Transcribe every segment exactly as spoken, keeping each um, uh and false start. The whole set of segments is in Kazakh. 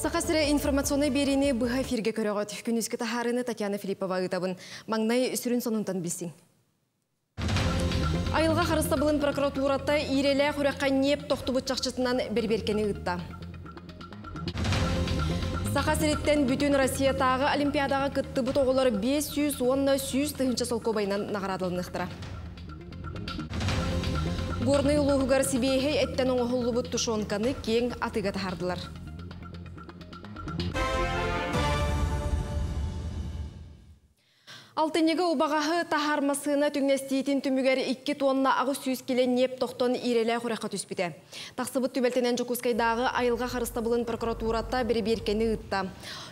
Саха сирэ информационный берене быха эфирге көрөгөт. Күнүскө тахарыны Татьяна Филиппова ытабын. Маңнай сүрүн сонунтан билсин. Айылга карыста былын прокуратурата иреле хуракка неп токтубут чакчысынан берберкени ытта. Саха сирэттен бүтүн Россия тагы олимпиадага кыттыбыт оголор бес жүз он жүз тыгынча солко байынан наградалыныктыра. Горный улуугар сибеи эттен оңголубут тушонканы кең атыга тахардылар. Алтыннеге убағағы тахармасына түңнестейтін түмігер екі тонна ағы сүйіз келе неп тоқтон ирелі құраққа түспіте. Тақсыбыт түбелтенен Жокускайдағы айылға қарыстабылын прокуратурата берберкені ұтта.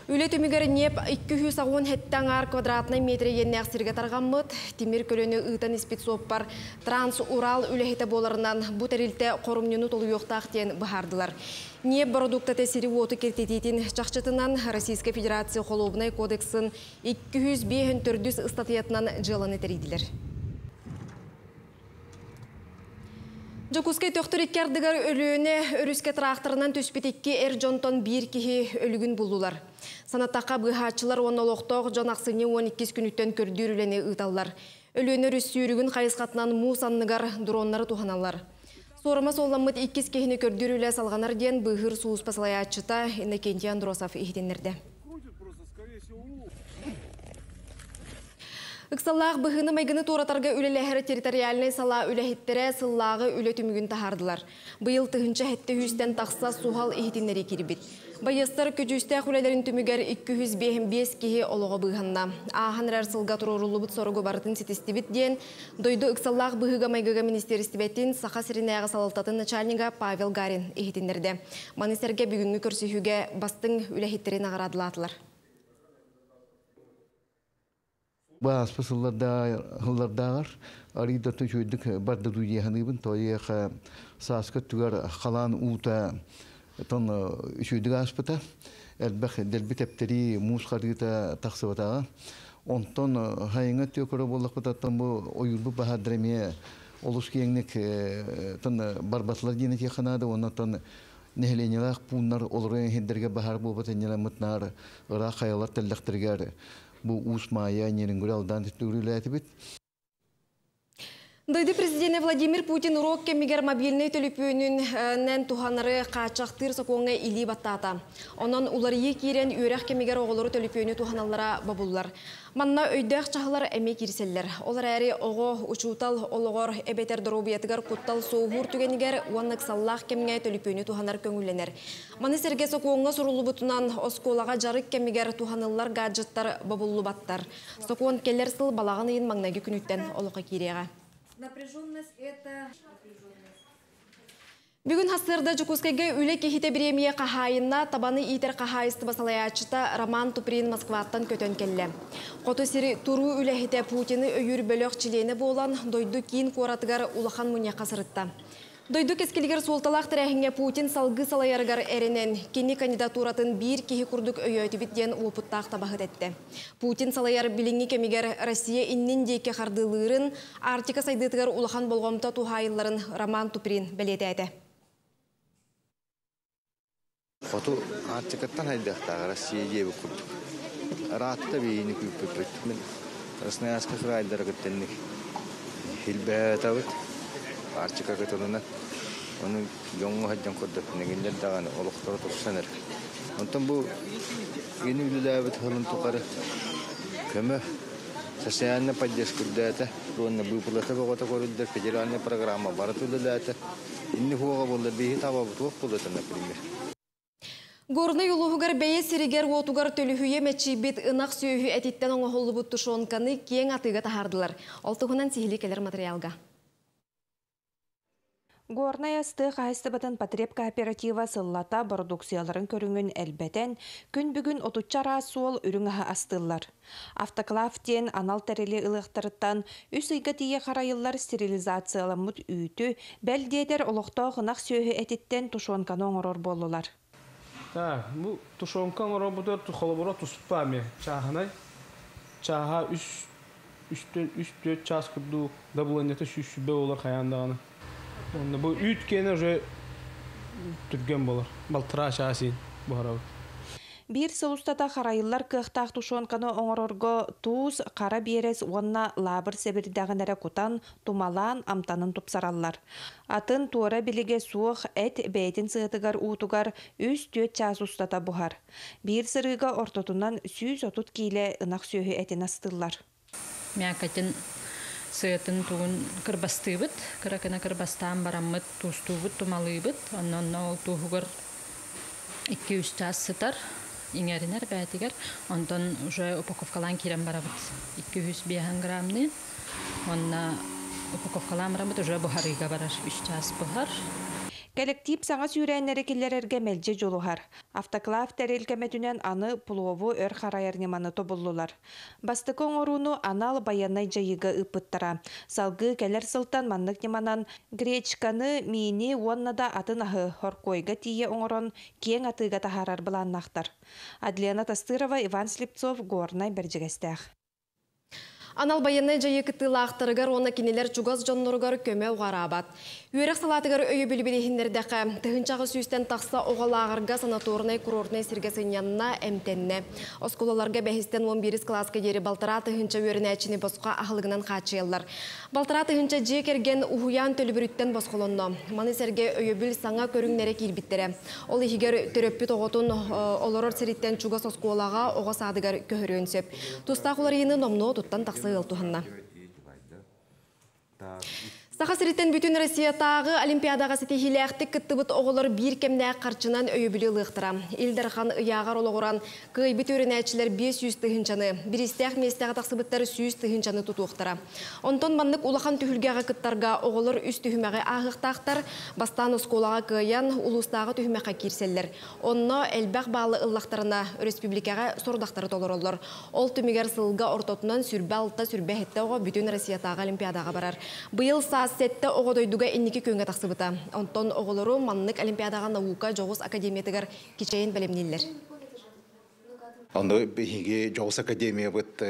Үлі түмігер неп екі жүз он хеттен ар квадратный метре енне ақсерге тарғамыт, темір көлені ұттан испецоп бар. Транс-Урал үлі хеті боларынан бұ тәрілті қорымнені толы еқтақтен бұхардылар. Неп продукты тәсері оты кертететін чақчытынан Российская Федерация Холобнай кодексын екі жүз бес статьятынан жыланы тәрейділер. Жокускай төқтір еткердігер өліуіне өріске трақтырынан төспетекке әр жонтон бір кейі өлігін бұлдылар. Санаттақа бұғатшылар оны олықтоқ жон ақсыне он екі күніттен көрдір үліне ұйталылар. Өліуіне үрісі үрігін қайысқатынан мұсанныгар дронлары туғаналар. Сорыма солламыт иккес кейіні көрдір үлі салғанар ден бұғыр суыз пасылай атшыта Иннокентий Андросов ехтенлерді. Иксаллах быхыны майгыны туратарга үлеләһәрі территориальный сала үләһеттере сыллағы үле түмігін тахардылар. Быйыл тыгынча хетте хүйстен тақса сухал ихтиннери кирбит. Байыстар көчүстә хулелерин түмігер екі жүз бес кихи олығы быханна. Ахан рәр сылға тұрурулубыт сорғы бартын сетестебит ден, дойду иксаллах быхыга майгыга министерістебетін Саха сирэнэға салалтатын начальнига Павел Гарин ихтиннерді. Манесерге бүгінгі көрсіхіге бастың үләһеттерін ағарадылатылар. Bazı fasıllarda hallardalar, arıda tuşuyduk, barda duyuyor hanıbın, toye ha saskı tügar halan uta ton tuşuyduk aspeta, elbette delbit epteri muskarıta taksıvata, on ton hayıngat yukarı bollakta ton bu oyulbu bahadremiye oluşkiyenek ton barbatlar yine yakınada ona ton nehlenyeler bunlar olurun henderge bahar bu batenyeler mutnar rakhayalar tellektirger. Bu usmaya Neringral'dan tüyürüldü bit. Дойды президент Владимир Путин урокке мигер мобильный телефонуннан туханары качактыр сокоңга или баттата. Анан улар екирен үрәкке мигер оголору телефону туханаллара бабуллар. Манна өйдәк чаһлар эме кирселләр. Олар әри ого учутал ологор эбетер дробиятыгар куттал соугур түгенигер уаннак саллах кемгә телефону туханар көңүлленер. Маны серге сокоңга сурулубутунан осколага жарык кемгә туханаллар гаджеттар бабуллу баттар. Сокон келлер сыл балагын ин маңнаги күнүттән олока кирега. Бүгін хастырда Жокускайга үлі кехите біремие қахайына табаны итер қахайысты басалаячыта Роман Туприн Москваттан көтен келлі. Қоту сири туру үләхіте Путины өйір бөліқ чилені болан дойду кейін қоратығар улахан мұне қасырытта. Дойду кескелгер солталақ тірәхінге Путин салғы салайарғар әрінен кені кандидатуратын бір кехі күрдік өйөйті бітден опыттақ табахыт әтті. Путин салайар біліңі кемігер Россия иннен дейке қардылығырын артика сайдытығар улахан болғамта тухайыларын Роман Туприн бәлеті әді. Қоту артикаттан айдақтағы Россия дейбі күрдік. Раатта бейіні күрдік бөттімін. Расына асқа қырайлдары күттеннік. Хилбәт Artık akıtılığına onu yongu hacdan kurdatın, engiller dağını, olukları tutsanır. Ondan bu yeni ülülabit hılın tukarı kömü sasiyanla padyas kurdata, onunla büyüklata boğata koruldur, federalne programa barat ülülata, inni huağa bulda bihi tavabut vok buldatına primer. Горный улуугар бэйэ сиригер уотугар төлүхүйэ мэчибит ынақ сүйүхү әтиттен оңа холлубут тушонканы кең атыга тахардылар. Олтуғынан сихили келер материалга. Горная стыг хайстыбытын потреб кооператива сыллата продукцияларын көрүнгүн элбетен күн бүгүн отучара суол үрүңө астылар. Автоклавтен анал терели ылыктырыттан үс ыйга тие карайыллар стерилизацияланмыт үйүтү белдетер олоктоо гынак сөөхү этиттен тушонканы оңорор болулар. Та, бу тушонкан роботор холоборо туспами чаханай чаха үс үс төрт час кубду дабланета шүшүбө олар каяндааны. Bu üç kene türgen bolar. Baltıra aşağısın bu harabı. Bir soustata harayıllar kıhtaq tuşonkanı onororgo tuz, qara beres, onna labır sebirdaganere kutan, tumalan amtanın topsarallar. Atın tuara bilege suğ et beytin sığıtıgar uutugar üç dört çaz ustata buhar. Bir sırıga ortotundan yüz otuz kile ınaq söhü etin astırlar. Miyakatin sığıtın tuğun kırbastığıbıt, kırakına kırbastan baramıt, tuztuğubut, tumalıyıbıt, onunla tuğugar iki yüz çaz sıtar. İngeriler beytiger, ondan uje upakovkalan kiram barabıt. iki yüz beş gramlı, onna upakovkalan barabıt uje buharıga barar, üç çaz buhar. Коллектив саңа сүйрәннәре келләргә мәлҗе җолуһар. Автоклав тәрелкәмәтүнән аны плову өр хараярныманы тобуллылар. Бастыкоң оруну анал баянай җайыга ыпыттара. Салгы кәләр сылтан маннык ниманан гречканы мини оннада атынахы хоркойга тие оңорон кең атыга тахарар булан нахтар. Адлена Тастырова, Иван Слепцов, Горнай бержегәстәх. Анал баянай жайык тылақтырыгар оны кенелер чугаз жонноргар көмө уғарабат. Үйрек салатыгар өйі білбелейхіндердеқі, тығынчағы сүйістен тақса оғалағырға санаторнай курортнай сергесін янына әмтенне. Осколаларға бәхістен он бир класка ері балтыра тығынча өріне әчіне босқа ақылығынан қачыялар. Балтыра тығынча жекерген ұхуян төлібіріттен босқолонно. Маны серге өйі біл саңа көріңнері келбіттері. Ол егер төреппі тоғытын оларор сереттен чугас осколаға оға садығар көхірі өнсеп. Тұстақылар ені номно тұттан тақсы. Саха сирэттен бүтін Россия тағы олимпиадаға сетехиләқтік кіттібіт оғылыр бір кемдә қарчынан өйбілі ұлықтыра. Илдархан ұяғар олығыран көйбіт өрінәтшілер бес жүз түхіншаны, бірістәқ местәғі тақсыбыттары жүз түхіншаны тұтуықтыра. Онтон баннық улақан түхілгәға кіттарға оғылыр үст түхімәғі ағықтақтар, бастан ұсколаға көйян ұлыстағы түхімәға керселдер. Онно әлбәқ балы ұллақтарына республикаға сордақтары толыр олыр. Ол түмігер сылға ортотынан сүрбә алта сүрбә хетті оға бүтін Россия тағы олимпиадаға барар. Биыл Сәтті оғадойдуға әннекі көңге тақсыбыта. Онтон оғылыру маннық олимпиадаға науқа жоғыз академиятығар кечейін бәлемнелілер. Аны беге жоғыз академия бұт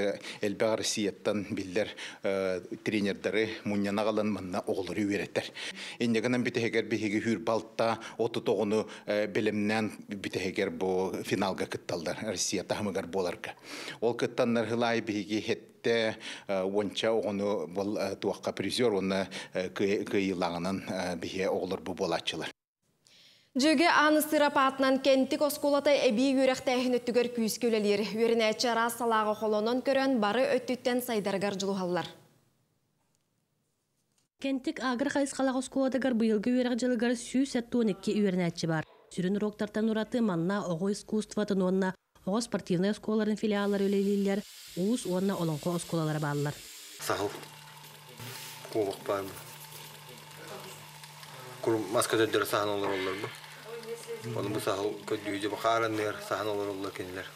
әлбәғ Россияттан білдер тренердары мұннан ағалан мұнна оғылыру өреттер. Әннегінің бітігер беге хүр балтта оты тоғыны бәлемнен бітігер бұл финалға күтталдар, Россия тағымығар боларға. Ол күттаннар ғылай беге хет онча оғыны бұл туаққа призер, оны күйілағынан біге оғылыр бұл болатшылар. Жүгі аны сырапатынан кенттік осколатай әбей өріқті әхінеттігер күйіскөлелер. Өрінәтші рас салағы қолонын көрін бары өттіттен сайдарғар жылуғалар. Кенттік ағыр қайыз қалағы осколатығар бұйылғы өріқ жылығар сүй-сәттон екі өрінәтші бар. Сүрін роқтартан ұраты манна оғы искусстватын онна оғы спортивны осколарын филиалар өлелелер. Уус онна олонқо осколалары балылар. Сағыл, қолық бағы. Маска дөддері сағын олар олар бұл. Оның бұл сағыл көдді үйде бұқараныр сағын олар олар кенілер.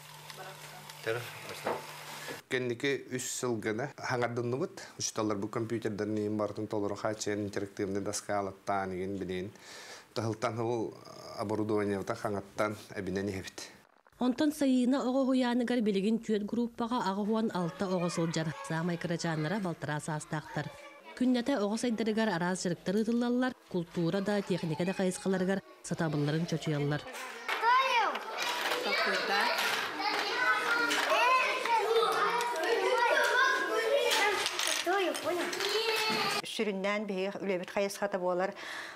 Кеннеке үш сылғына хаңардынны бұд. Үшталар бұл компьютерден нейін бартын толыру қачын интерактивны даскалаттан еген білейін. Тахылтан ол оборудованиевта хаңаттан әбінен ебіт. Онтон сайына оғы хуяныгар білігін түйет группаға ағығуан алта оғы солжар. Самай кырачанлара балтырасы астақтар. Күннәті оғы сайдарыгар араз жырықтар ұтылалар, культура да, техника да қайысқаларыгар сатабылларын чөчуяллар. Сүрінден бейі үлебіт қайысқаты болар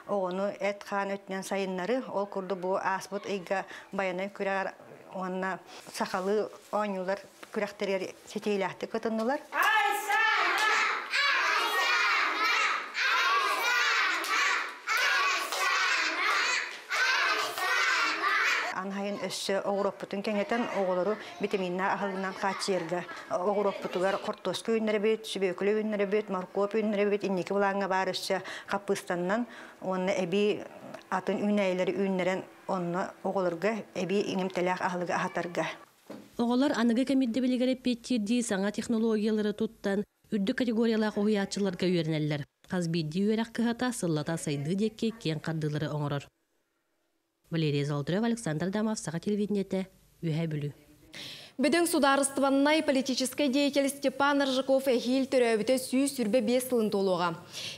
оғыны әт қан өтінен сайынлары ол күрді бұ асбұт үйгі баянай күрәр Onunla sakalı on yıllar kürekleri çeteyle attık atındılar. Anhayın össü Oğroputun kengeten oğuları vitaminle ahılından kaç yerge. Oğroputular kortos köyünleri büyüt, sübökülü ünleri büyüt, markop ünleri büyüt, inneki bulağına barışça Kapıstan'dan onunla ebi atın üneyleri ünleren Онна оғылырға әбей еңімтіләқ ағылыға ағатарға. Оғылар анығы кәмедді білігіріп беттерді саңа технологиялары тұттан үрді категориялақ оғиятшыларға өрінәлілер. Қазбейді өрәқ кіғата сыллата сайды декке кен қардылары оңырыр. Валерия Золдырев, Александр Дамов, Сақа телевидениеті, Үйә Бүлі. Беден сударстваннай политической деятель Степан Ржаков эхил төрәбіті сүй сүрбе бес сылын толуға.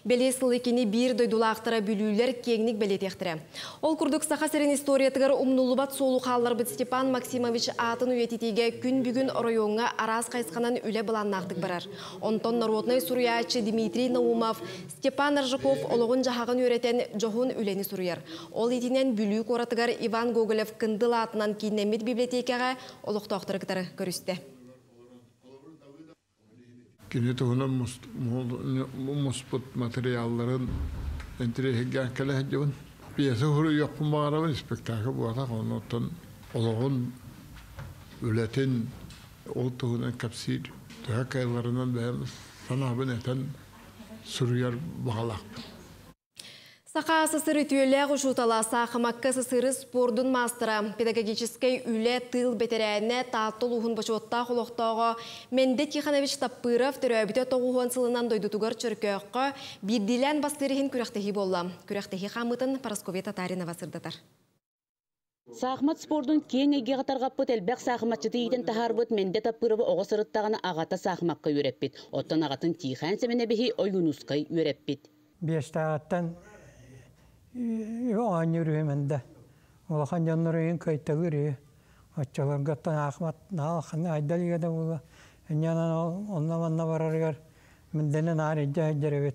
Беле сылы кені бір дойдулақтыра бүлілер кеңнік бәлетектірі. Ол күрдік Саха сирэн историятығыр умнулубат солу қаллар бұд Степан Максимович атын уететеге күн бүгін районға араз қайсқанан үлі бұланнақтық барар. Онтон народный суриячы Дмитрий Наумов Степан Ржаков олығын жағағын өретен жоғын үлені суриер. Ол етінен бүлі қоратығыр Иван Гоголев кындыл атынан кейнемет библиотекаға олықты оқтырық görüşte. Günlük onun musput materyallerin enteresan kalacağın piyasa huru yapma araban spektakl bu arada onun olağan ületen oltuğunun kapsir takaylarından ben sana beneten sürüyor bağlak. Саха сыры түйелер ұшутала Саха Макка сыры спордың мастера педагогической үлі тыл бетерәне татыл ұғын башуатта құлықтағы Мендет Киханович Таппыров түрәбіте тоғуғын сылынан дойдутығыр чүркөққа бірділән бастырығын күрәқтегі болла. Күрәқтегі қамытын Параскове Татаринова сырдатар. Сахмат спордун кең эге катарга пут элбек сахматчы тииден тахарбыт Мендет Таппыров ого сырыттағына ағата сахмакка үйреппит. Оттан ағатын тихан семене бихи ойынускай үйреппит. Бештағаттан Yoğan yürüyümünde. Olağan yanlarının kayıtları. Açılar gittin Ahmet Nalkın Aydal'ya da ola. Onunla bana vararlar. Mendenen ayrıca ederek.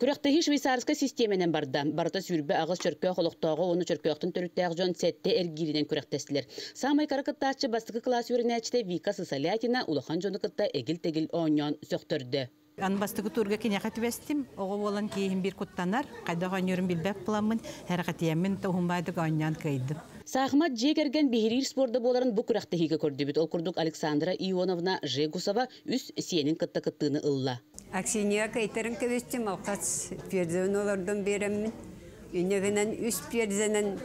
Күрәқтегі швейцарска системінен барды. Барда сүрбі ағыз чөркөй қолықтағы, оны чөркөйқтің түріктәғ жон сәтті әргерінен күрәқтәсілер. Самай қарақыттағычы бастықы класс өрінәчті Вика Сысалятина улахан жонықытта әгіл-тәгіл оңнан сөқтірді. Анбастыгы турга кине хатыбестим, ого болан кийин бир куттанар, кайдаган йөрүм билбеп кыламмын, һәр хатыямын тохумбайды ганьян кыйдым. Сахмат жегерген бихирир спорда боларын бу күрәкте хиге көрдү бит. Ол күрдүк Александра Ионовна Жегусова үз сенин кытта-кыттыны ылла. Аксения кайтерин кебестим, ал кац перден олордон береммин. Үнегенен үз перденен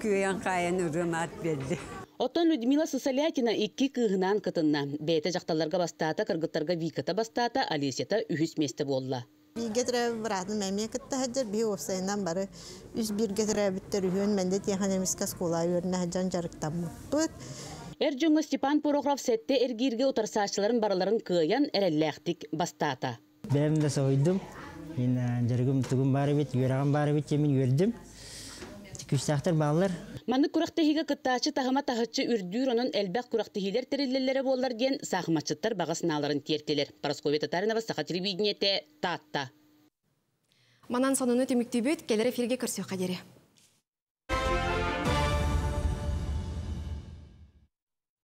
күйен кайын урмат берди. Оттон Людмила Сысалятина икки кыгынан кытынна. Бейте жақталарға бастаата, кыргыттарға виката бастаата, Алисета үхіс месті болла. Бейгетірі бұрадын мәмекетті хаджар, бей офсайынан бары үз бейгетірі біттер үйін мәнде теханемиска скола үйіріне хаджан жарықтан мұттуыд. Әрджіңі Степан Порограф сәтте әргерге отарсашыларын бараларын кыян әрәлләқтік бастаата. Бәрімді сойдым, мен жарығым түгім бары бет, үйераған бары бет, емен өрдім. Күштақтар балылар. Маны күрақтығыға күттағычы тағыма тағычы үрдүйір оның әлбәқ күрақтығылар тәрелелері болар ген сағыматшыттар бағасыналарын тертелер. Параскове Татаринова, Саха телевидениеті, Татта. Манан соныны төміктебет, келер эфирге көрсеу қадері.